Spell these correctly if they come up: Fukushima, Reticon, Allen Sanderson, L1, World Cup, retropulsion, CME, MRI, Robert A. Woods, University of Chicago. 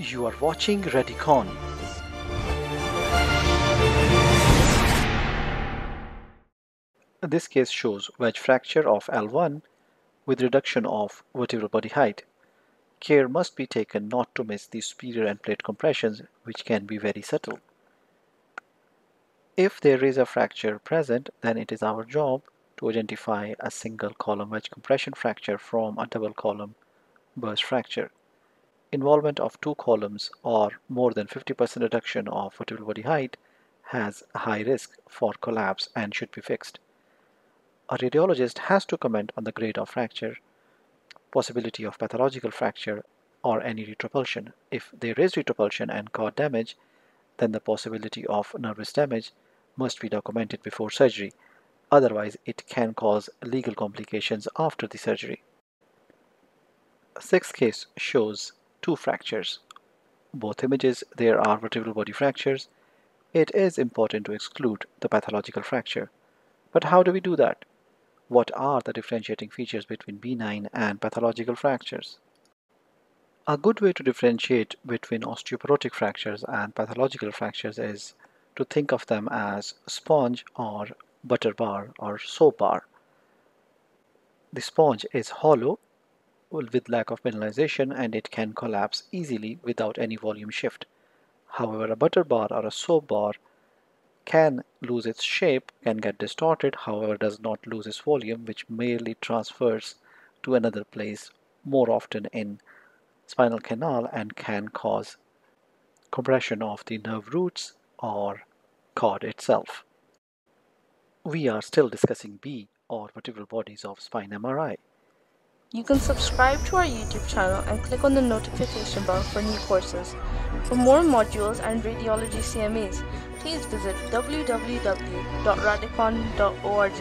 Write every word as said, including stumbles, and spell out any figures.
You are watching Reticon. This case shows wedge fracture of L one with reduction of vertebral body height. Care must be taken not to miss the superior end plate compressions, which can be very subtle. If there is a fracture present, then it is our job to identify a single column wedge compression fracture from a double column burst fracture. Involvement of two columns or more than fifty percent reduction of vertebral body height has a high risk for collapse and should be fixed. A radiologist has to comment on the grade of fracture, possibility of pathological fracture, or any retropulsion. If there is retropulsion and cord damage, then the possibility of nervous damage must be documented before surgery. Otherwise, it can cause legal complications after the surgery. Sixth case shows two fractures. Both images, there are vertebral body fractures. It is important to exclude the pathological fracture. But how do we do that? What are the differentiating features between benign and pathological fractures? A good way to differentiate between osteoporotic fractures and pathological fractures is to think of them as sponge or butter bar or soap bar. The sponge is hollow with lack of mineralization, and it can collapse easily without any volume shift. However, a butter bar or a soap bar can lose its shape, can get distorted, however does not lose its volume, which merely transfers to another place, more often in spinal canal, and can cause compression of the nerve roots or cord itself. We are still discussing B or vertebral bodies of spine M R I. You can subscribe to our YouTube channel and click on the notification bell for new courses. For more modules and radiology C M Es, please visit w w w dot reticon dot org.